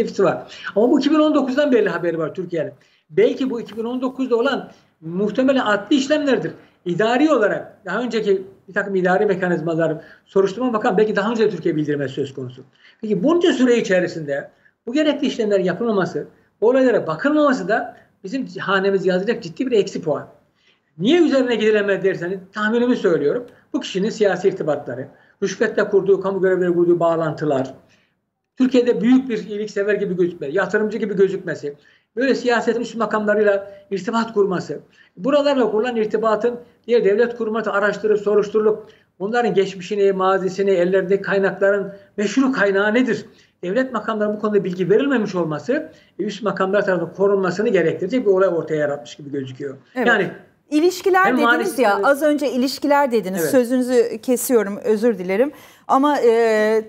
etkisi var. Ama bu 2019'dan belli haberi var Türkiye'nin. Belki bu 2019'da olan muhtemelen adli işlemlerdir. İdari olarak daha önceki bir takım idari mekanizmalar, soruşturma bakan belki daha önce Türkiye bildirmesi söz konusu. Peki bunca süre içerisinde bu gerekli işlemler yapılmaması, olaylara bakılmaması da bizim hanemiz yazacak ciddi bir eksi puan. Niye üzerine gidilemez derseniz tahminimi söylüyorum. Bu kişinin siyasi irtibatları, rüşvetle kurduğu, kamu görevleri kurduğu bağlantılar, Türkiye'de büyük bir iyiliksever gibi gözükmesi, yatırımcı gibi gözükmesi, böyle siyasetin üst makamlarıyla irtibat kurması, buralarla kurulan irtibatın diğer devlet kurumları araştırıp soruşturulup bunların geçmişini, mazisini, ellerindeki kaynakların meşru kaynağı nedir? Devlet makamlarının bu konuda bilgi verilmemiş olması üst makamlar tarafından korunmasını gerektirecek bir olay ortaya yaratmış gibi gözüküyor. Evet. Yani İlişkiler hem dediniz maalesef, ya az önce ilişkiler dediniz, evet. Sözünüzü kesiyorum, özür dilerim ama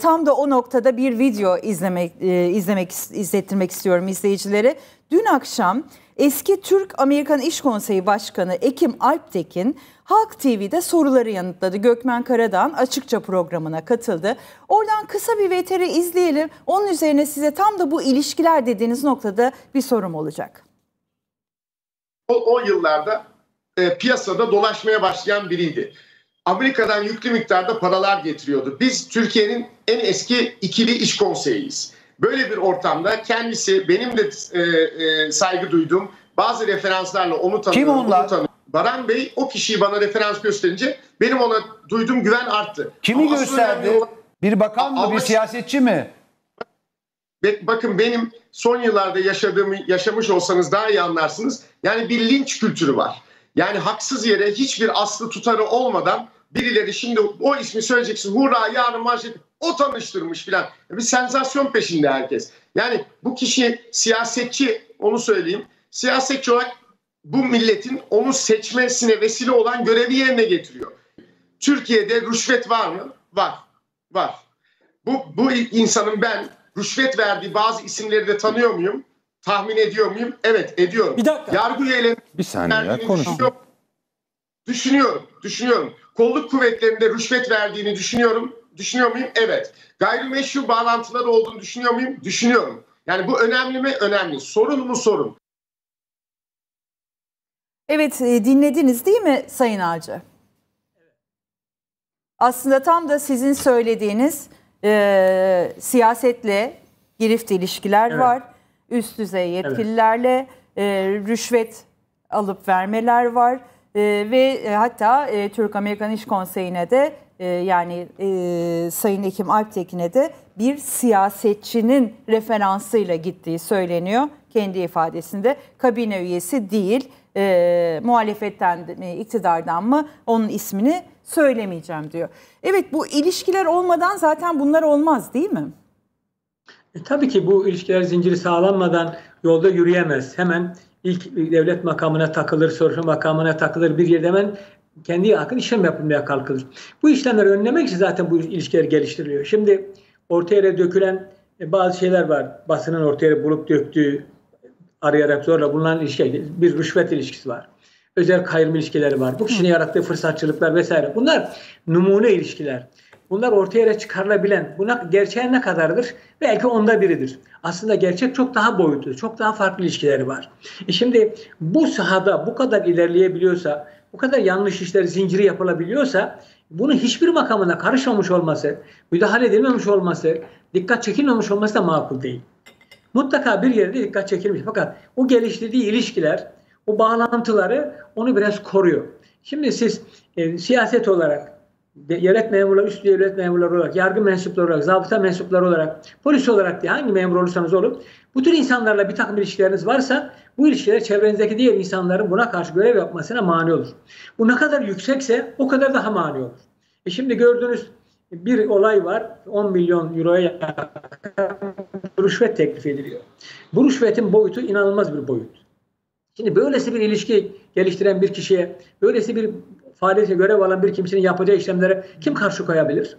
tam da o noktada bir video izlettirmek istiyorum izleyicilere. Dün akşam eski Türk-Amerikan İş Konseyi Başkanı Ekim Alptekin Halk TV'de soruları yanıtladı. Gökmen Karadağ'ın Açıkça programına katıldı. Oradan kısa bir VTR izleyelim. Onun üzerine size tam da bu ilişkiler dediğiniz noktada bir sorum olacak. O yıllarda piyasada dolaşmaya başlayan biriydi. Amerika'dan yüklü miktarda paralar getiriyordu. Biz Türkiye'nin en eski ikili iş konseyiyiz. Böyle bir ortamda kendisi, benim de saygı duyduğum bazı referanslarla onu tanıyorum. Kim onlar? Baran Bey o kişiyi bana referans gösterince benim ona duyduğum güven arttı. Kimi ama gösterdi? Olan, bir bakan mı? Bir siyasetçi mi? Bakın benim son yıllarda yaşadığımı yaşamış olsanız daha iyi anlarsınız. Yani bir linç kültürü var. Yani haksız yere hiçbir aslı tutarı olmadan birileri şimdi o ismi söyleyeceksin, hurra yarın manşet, o tanıştırmış filan. Bir sensasyon peşinde herkes. Yani bu kişi siyasetçi, onu söyleyeyim. Siyasetçi olarak bu milletin onu seçmesine vesile olan görevi yerine getiriyor. Türkiye'de rüşvet var mı? Var. Var. Bu insanın ben rüşvet verdiği bazı isimleri de tanıyor muyum? Tahmin ediyor muyum? Evet, ediyorum. Bir dakika. Yargı üyeleri... Bir saniye ya, konuşun. Düşünüyorum. Kolluk kuvvetlerinde rüşvet verdiğini düşünüyorum. Düşünüyor muyum? Evet. Gayrimeşru bağlantıları olduğunu düşünüyor muyum? Düşünüyorum. Yani bu önemli mi? Önemli. Sorun mu? Sorun. Evet, dinlediniz değil mi Sayın Avcı? Aslında tam da sizin söylediğiniz siyasetle girift ilişkiler, evet, var. Üst düzey yetkililerle, evet, rüşvet alıp vermeler var ve hatta Türk-Amerikan İş Konseyi'ne de yani Sayın Ekim Alptekin'e de bir siyasetçinin referansıyla gittiği söyleniyor kendi ifadesinde. Kabine üyesi değil, muhalefetten mi, iktidardan mı, onun ismini söylemeyeceğim diyor. Evet, bu ilişkiler olmadan zaten bunlar olmaz değil mi? Tabii ki bu ilişkiler zinciri sağlanmadan yolda yürüyemez. Hemen ilk devlet makamına takılır, soruşturma makamına takılır, bir yerde hemen kendi yakın işlem yapılmaya kalkılır. Bu işlemleri önlemek için zaten bu ilişkiler geliştiriliyor. Şimdi ortaya dökülen bazı şeyler var. Basının ortaya bulup döktüğü, arayarak zorla bulunan ilişki, bir rüşvet ilişkisi var. Özel kayırma ilişkileri var. Bu kişinin yarattığı fırsatçılıklar vesaire. Bunlar numune ilişkiler. Bunlar ortaya çıkarılabilen, buna gerçeğe ne kadardır? Belki onda biridir. Aslında gerçek çok daha boyutlu, çok daha farklı ilişkileri var. Şimdi bu sahada bu kadar ilerleyebiliyorsa, bu kadar yanlış işler zinciri yapılabiliyorsa, bunu hiçbir makamına karışmamış olması, müdahale edilmemiş olması, dikkat çekilmemiş olması da makul değil. Mutlaka bir yerde dikkat çekilmiş. Fakat o geliştirdiği ilişkiler, o bağlantıları onu biraz koruyor. Şimdi siz siyaset olarak, devlet memurları, üst devlet memurları olarak, yargı mensupları olarak, zabıta mensupları olarak, polis olarak diye hangi memur olursanız olun, bu tür insanlarla bir takım ilişkileriniz varsa bu ilişkiler çevrenizdeki diğer insanların buna karşı görev yapmasına mani olur. Bu ne kadar yüksekse o kadar daha mani olur. Şimdi gördüğünüz bir olay var, 10 milyon euroya yakın rüşvet teklif ediliyor. Bu rüşvetin boyutu inanılmaz bir boyut. Şimdi böylesi bir ilişki geliştiren bir kişiye, böylesi bir faaliyete görev alan bir kimsenin yapacağı işlemlere kim karşı koyabilir?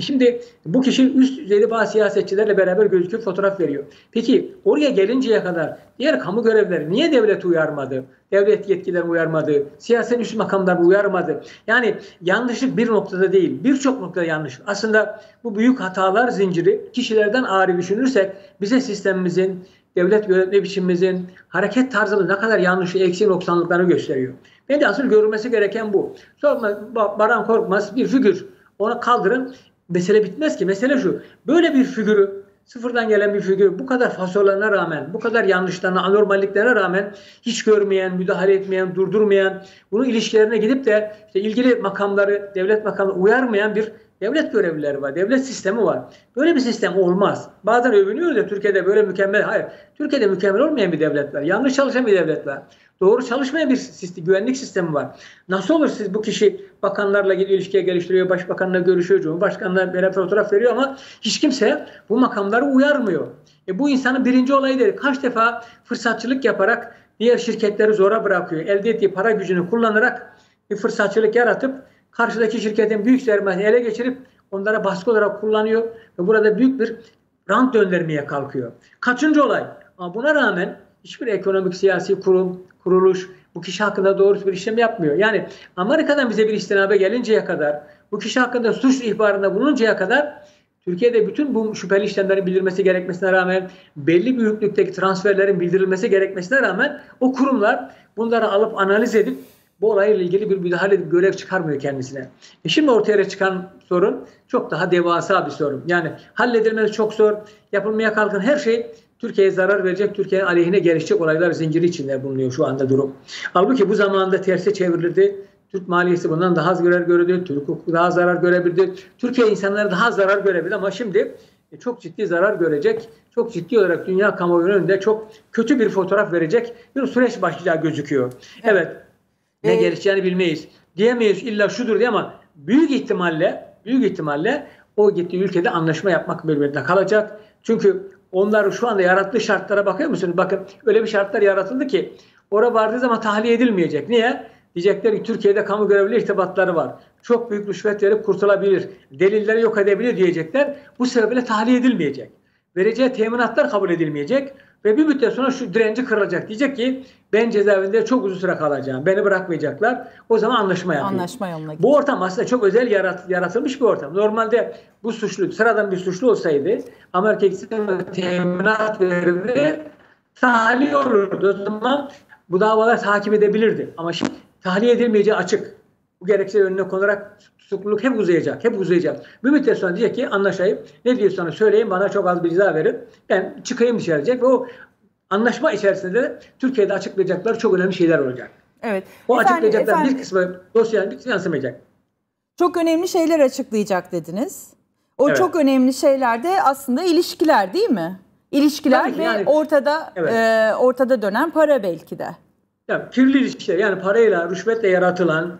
Şimdi bu kişi üst düzeyli bazı siyasetçilerle beraber gözüküp fotoğraf veriyor. Peki oraya gelinceye kadar diğer kamu görevleri niye devleti uyarmadı? Devlet yetkilileri uyarmadı. Siyasetin üst makamları uyarmadı. Yani yanlışlık bir noktada değil. Birçok noktada yanlış. Aslında bu büyük hatalar zinciri kişilerden ayrı düşünürsek bize sistemimizin, devlet yönetme biçimimizin, hareket tarzımızın ne kadar yanlışı, eksi noksanlıklarını gösteriyor. Ve de asıl görülmesi gereken bu. Sonra Baran Korkmaz bir figür. Ona kaldırın. Mesele bitmez ki. Mesele şu. Böyle bir figürü, sıfırdan gelen bir figürü bu kadar fasolarına rağmen, bu kadar yanlışlarına, anormalliklerine rağmen hiç görmeyen, müdahale etmeyen, durdurmayan, bunun ilişkilerine gidip de işte ilgili makamları, devlet makamları uyarmayan bir devlet görevlileri var. Devlet sistemi var. Böyle bir sistem olmaz. Bazen övünüyoruz ya Türkiye'de böyle mükemmel. Hayır. Türkiye'de mükemmel olmayan bir devlet var. Yanlış çalışan bir devlet var. Doğru çalışmayan bir sistem, güvenlik sistemi var. Nasıl olur siz bu kişi bakanlarla ilişkiye geliştiriyor, başbakanla görüşüyor, cumhurbaşkanla beraber fotoğraf veriyor ama hiç kimse bu makamları uyarmıyor. Bu insanın birinci olayı değil. Kaç defa fırsatçılık yaparak diğer şirketleri zora bırakıyor. Elde ettiği para gücünü kullanarak bir fırsatçılık yaratıp karşıdaki şirketin büyük sermayesini ele geçirip onlara baskı olarak kullanıyor ve burada büyük bir rant döndürmeye kalkıyor. Kaçıncı olay? Ama buna rağmen hiçbir ekonomik siyasi kuruluş bu kişi hakkında doğru bir işlem yapmıyor. Yani Amerika'dan bize bir istinabe gelinceye kadar, bu kişi hakkında suç ihbarında bulununcaya kadar Türkiye'de bütün bu şüpheli işlemlerin bildirilmesi gerekmesine rağmen, belli büyüklükteki transferlerin bildirilmesi gerekmesine rağmen o kurumlar bunları alıp analiz edip bu olayla ilgili bir müdahale edip görev çıkarmıyor kendisine. Şimdi ortaya çıkan sorun çok daha devasa bir sorun. Yani halledilmesi çok zor. Yapılmaya kalkan her şey Türkiye'ye zarar verecek, Türkiye'nin aleyhine gelişecek olaylar zinciri içinde bulunuyor şu anda durum. Halbuki bu zamanında terse çevrilirdi. Türk maliyesi bundan daha az zarar gördü. Türk hukuku daha zarar görebildi. Türkiye insanları daha zarar görebildi ama şimdi çok ciddi zarar görecek. Çok ciddi olarak dünya kamuoyunun önünde çok kötü bir fotoğraf verecek bir süreç başlayacağı gözüküyor. Evet. Ne gelişeceğini bilmeyiz. Diyemeyiz illa şudur diye ama büyük ihtimalle o gittiği ülkede anlaşma yapmak mecburiyetinde kalacak. Çünkü onların şu anda yarattığı şartlara bakıyor musunuz? Bakın öyle bir şartlar yaratıldı ki oraya vardığı zaman tahliye edilmeyecek. Niye? Diyecekler ki Türkiye'de kamu görevli irtibatları var. Çok büyük rüşvet verip kurtulabilir. Delilleri yok edebilir diyecekler. Bu sebeple tahliye edilmeyecek. Vereceği teminatlar kabul edilmeyecek. Ve bir müddet sonra şu direnci kırılacak. Diyecek ki ben cezaevinde çok uzun süre kalacağım. Beni bırakmayacaklar. O zaman anlaşma yapayım. Anlaşma yoluna gidiyor. Bu ortam aslında çok özel yaratılmış bir ortam. Normalde bu suçlu, sıradan bir suçlu olsaydı Amerika iktidarına teminat verirdi. Tahliye olurdu. O zaman bu davalar takip edebilirdi. Ama şimdi tahliye edilmeyeceği açık. Bu gerekçe önüne konarak tutukluluk hep uzayacak. Hep uzayacak. Bir müddet sonra diyecek ki anlaşayım. Ne diyorsanız söyleyin bana çok az bir ceza verin. Ben çıkayım dışarı diyecek. Ve o anlaşma içerisinde de Türkiye'de açıklayacakları çok önemli şeyler olacak. Evet. O açıklayacakların bir kısmı dosyanın bir kısmı yansımayacak. Çok önemli şeyler açıklayacak dediniz. O evet. Çok önemli şeyler de aslında ilişkiler değil mi? İlişkiler ve yani, ortada evet. Ortada dönen para belki de. Ya, kirli ilişkiler yani parayla, rüşvetle yaratılan,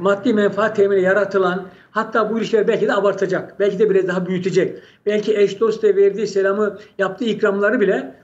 maddi menfaat temini yaratılan, hatta bu ilişkiler belki de abartacak, belki de biraz daha büyütecek. Belki eş dost da verdiği selamı, yaptığı ikramları bile